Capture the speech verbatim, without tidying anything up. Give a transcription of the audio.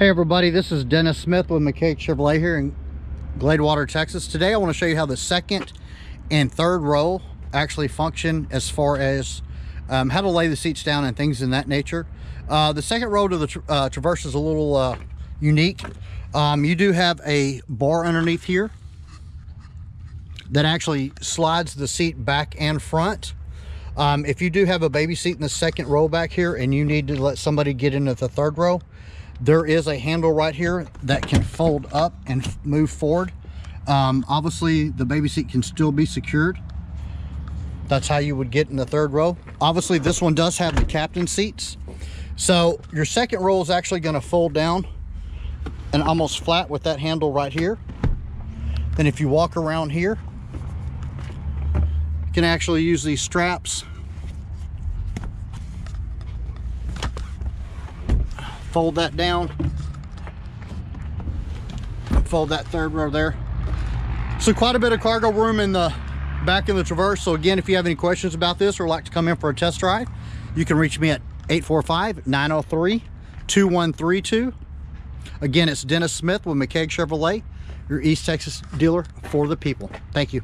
Hey everybody, this is Dennis Smith with McKaig Chevrolet here in Gladewater, Texas. Today I want to show you how the second and third row actually function as far as um, how to lay the seats down and things in that nature. Uh, the second row to the tra uh, Traverse is a little uh, unique. Um, you do have a bar underneath here that actually slides the seat back and front. Um, if you do have a baby seat in the second row back here and you need to let somebody get into the third row, there is a handle right here that can fold up and move forward. Um, obviously, the baby seat can still be secured. That's how you would get in the third row. Obviously, this one does have the captain seats. So your second row is actually gonna fold down and almost flat with that handle right here. Then if you walk around here, you can actually use these straps, fold that down, fold that third row there. So quite a bit of cargo room in the back of the Traverse. So again, if you have any questions about this or like to come in for a test drive, you can reach me at eight four five, nine oh three, two one three two. Again, it's Dennis Smith with McKaig Chevrolet, your East Texas dealer for the people. Thank you.